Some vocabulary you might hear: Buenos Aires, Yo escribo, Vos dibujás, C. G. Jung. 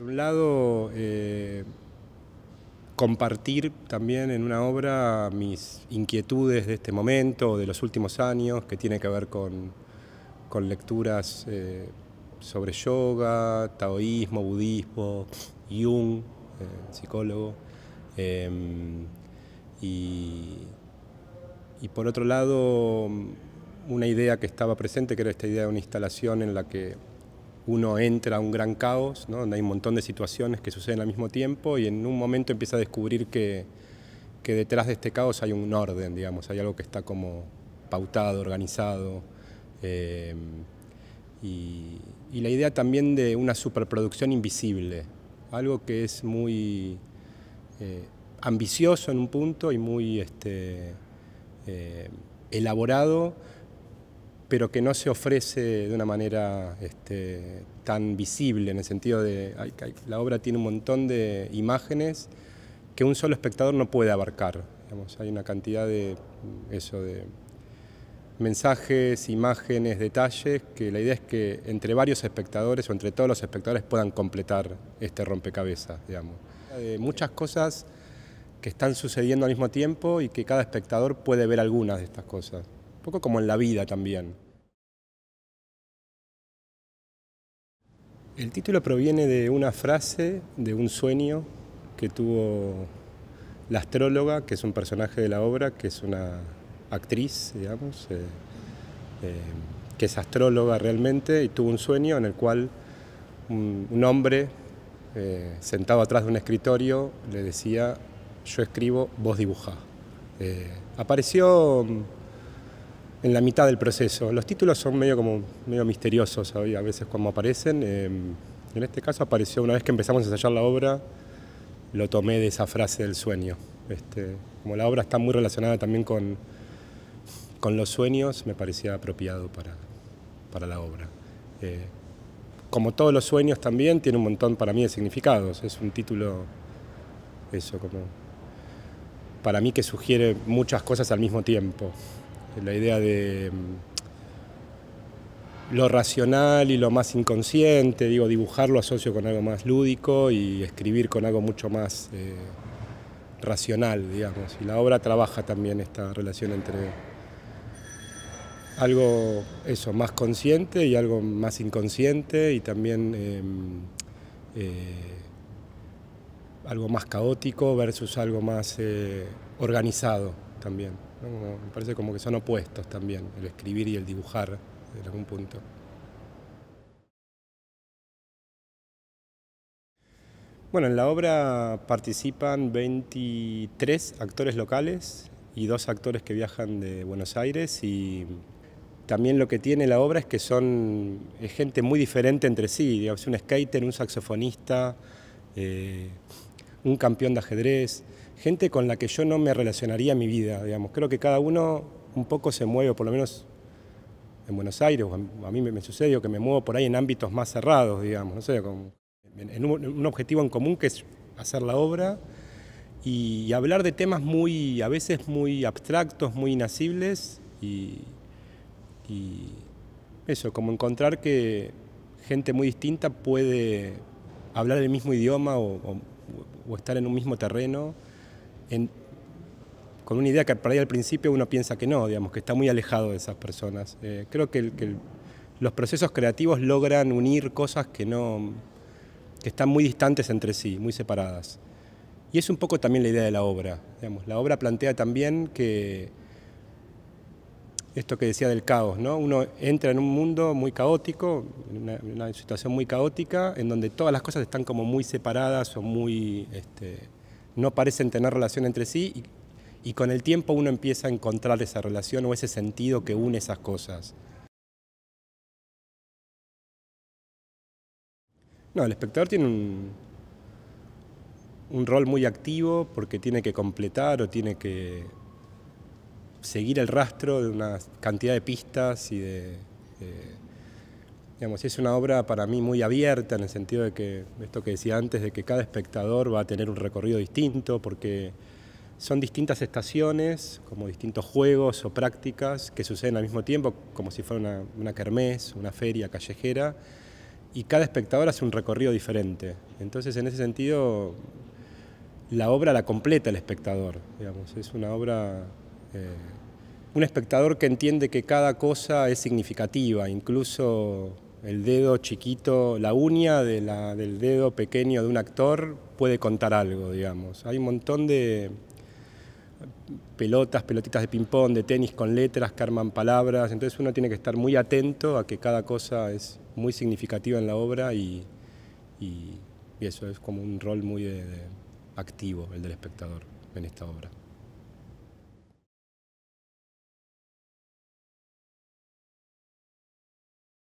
Por un lado, compartir también en una obra mis inquietudes de este momento, de los últimos años, que tiene que ver con lecturas sobre yoga, taoísmo, budismo, Jung, psicólogo, y por otro lado una idea que estaba presente, que era esta idea de una instalación en la que uno entra a un gran caos, ¿no? Donde hay un montón de situaciones que suceden al mismo tiempo y en un momento empieza a descubrir que detrás de este caos hay un orden, digamos, hay algo que está como pautado, organizado. Y la idea también de una superproducción invisible, algo que es muy ambicioso en un punto y muy elaborado, pero que no se ofrece de una manera tan visible, en el sentido de la obra tiene un montón de imágenes que un solo espectador no puede abarcar. Digamos, hay una cantidad de eso, de mensajes, imágenes, detalles, que la idea es que entre varios espectadores o entre todos los espectadores puedan completar este rompecabezas, digamos. De muchas cosas que están sucediendo al mismo tiempo y que cada espectador puede ver algunas de estas cosas. Un poco como en la vida también. El título proviene de una frase, de un sueño que tuvo la astróloga, que es un personaje de la obra, que es una actriz, digamos, que es astróloga realmente, y tuvo un sueño en el cual un hombre sentado atrás de un escritorio le decía: yo escribo, vos dibujás. Apareció en la mitad del proceso. Los títulos son medio misteriosos a veces cuando aparecen. En este caso apareció una vez que empezamos a ensayar la obra, lo tomé de esa frase del sueño. Como la obra está muy relacionada también con los sueños, me parecía apropiado para la obra. Como todos los sueños también, tiene un montón para mí de significados. Es un título, eso, como para mí, que sugiere muchas cosas al mismo tiempo. La idea de lo racional y lo más inconsciente, digo, dibujarlo asocio con algo más lúdico y escribir con algo mucho más racional, digamos. Y la obra trabaja también esta relación entre algo, eso, más consciente y algo más inconsciente, y también algo más caótico versus algo más organizado también, ¿no? Me parece como que son opuestos también, el escribir y el dibujar en algún punto. Bueno, en la obra participan 23 actores locales y 2 actores que viajan de Buenos Aires, y también lo que tiene la obra es que es gente muy diferente entre sí, digamos, un skater, un saxofonista, un campeón de ajedrez, gente con la que yo no me relacionaría en mi vida, digamos. Creo que cada uno un poco se mueve, o por lo menos en Buenos Aires, a mí me sucedió que me muevo por ahí en ámbitos más cerrados, digamos, no sé, en un objetivo en común que es hacer la obra y hablar de temas muy, a veces muy abstractos, muy inasibles, y eso, como encontrar que gente muy distinta puede hablar el mismo idioma o estar en un mismo terreno, con una idea que por ahí al principio uno piensa que no, digamos, que está muy alejado de esas personas. Creo que los procesos creativos logran unir cosas que están muy distantes entre sí, muy separadas. Y es un poco también la idea de la obra, digamos. La obra plantea también que, esto que decía del caos, ¿no? Uno entra en un mundo muy caótico, en una situación muy caótica, en donde todas las cosas están como muy separadas o muy... no parecen tener relación entre sí, y con el tiempo uno empieza a encontrar esa relación o ese sentido que une esas cosas. No, el espectador tiene un rol muy activo, porque tiene que completar o tiene que seguir el rastro de una cantidad de pistas y digamos, es una obra para mí muy abierta, en el sentido de que, esto que decía antes, de que cada espectador va a tener un recorrido distinto, porque son distintas estaciones, como distintos juegos o prácticas que suceden al mismo tiempo, como si fuera una kermés, una feria callejera, y cada espectador hace un recorrido diferente. Entonces, en ese sentido, la obra la completa el espectador, digamos. Es una obra... un espectador que entiende que cada cosa es significativa, incluso el dedo chiquito, la uña del dedo pequeño de un actor puede contar algo, digamos. Hay un montón de pelotitas de ping-pong, de tenis con letras que arman palabras, entonces uno tiene que estar muy atento a que cada cosa es muy significativa en la obra y eso es como un rol muy activo, el del espectador en esta obra.